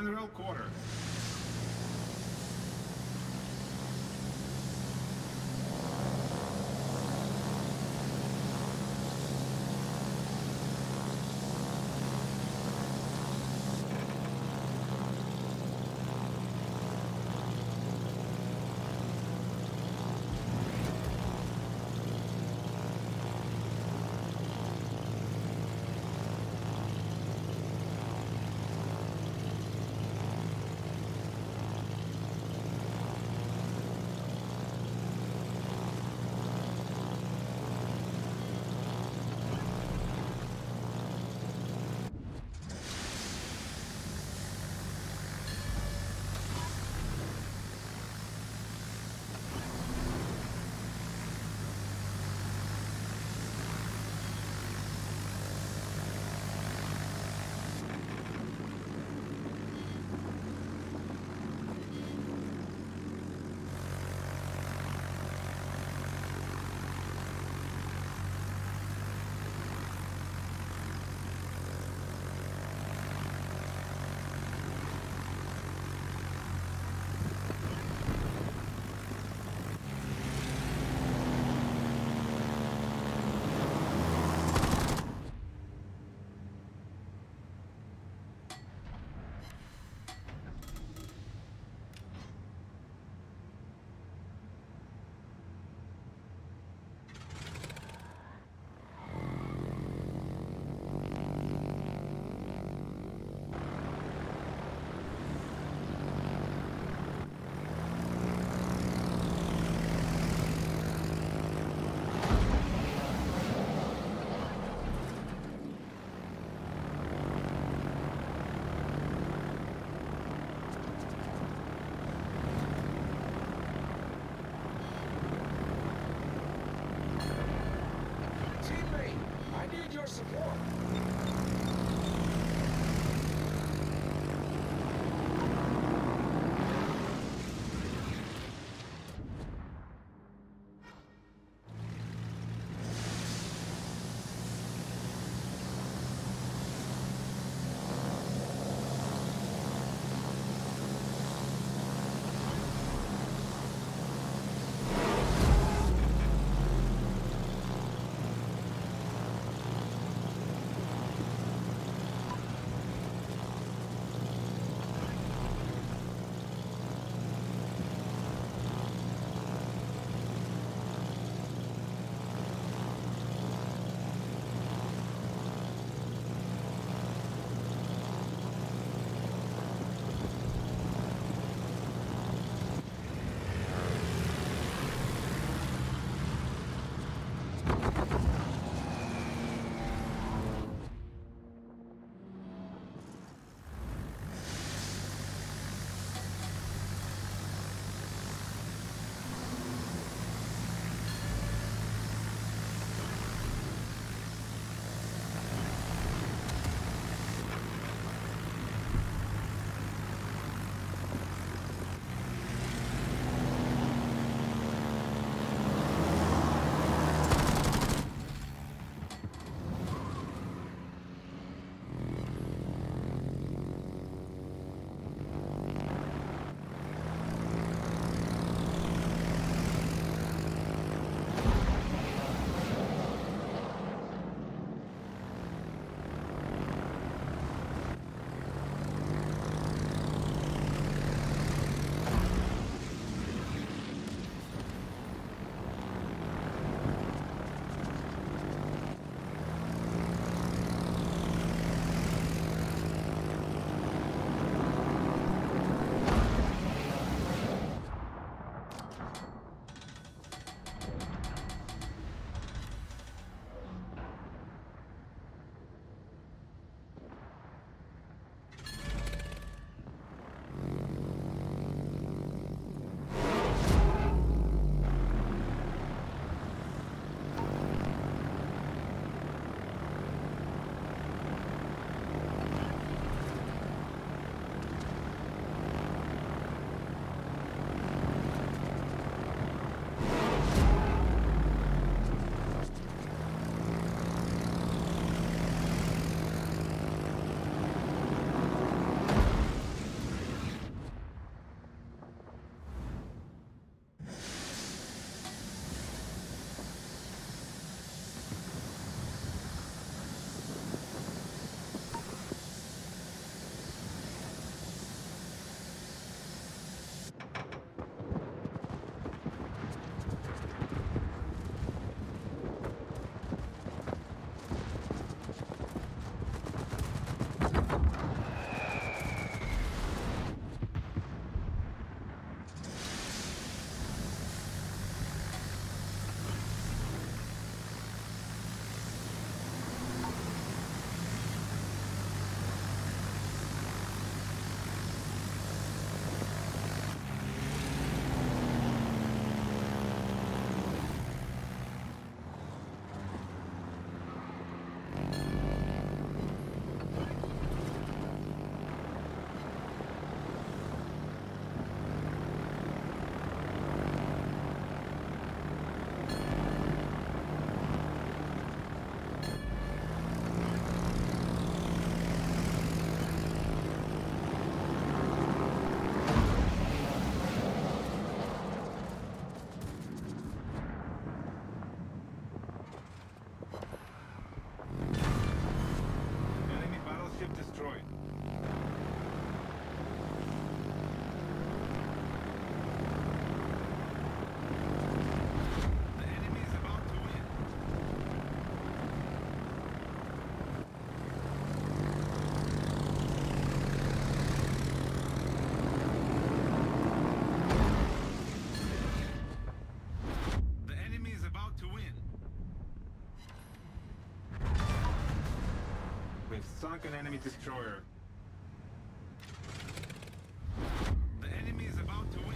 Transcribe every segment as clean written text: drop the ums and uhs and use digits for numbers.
general quarters. Sunk an enemy destroyer. The enemy is about to win.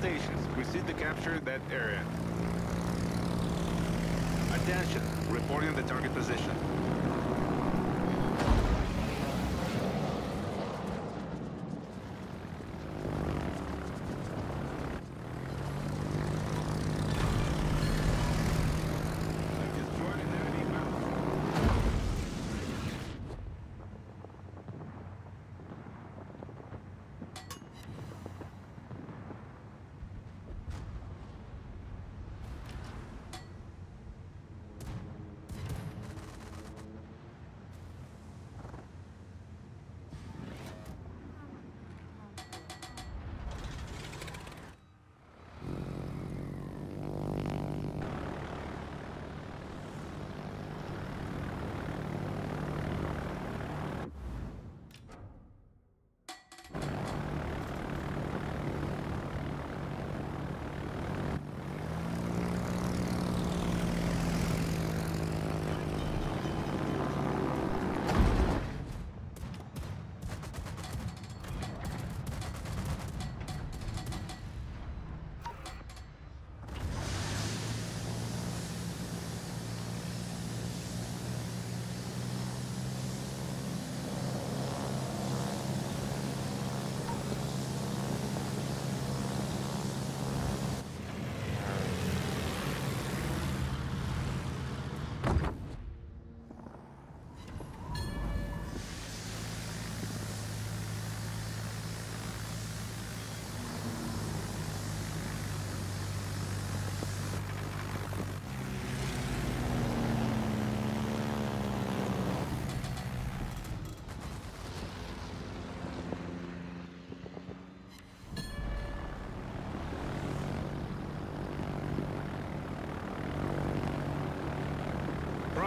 Stations, proceed to capture that area. Attention, reporting the target position.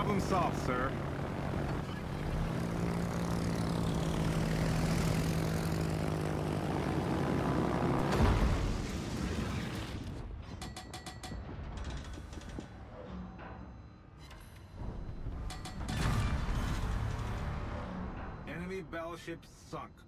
Problem solved, sir. Enemy battleship sunk.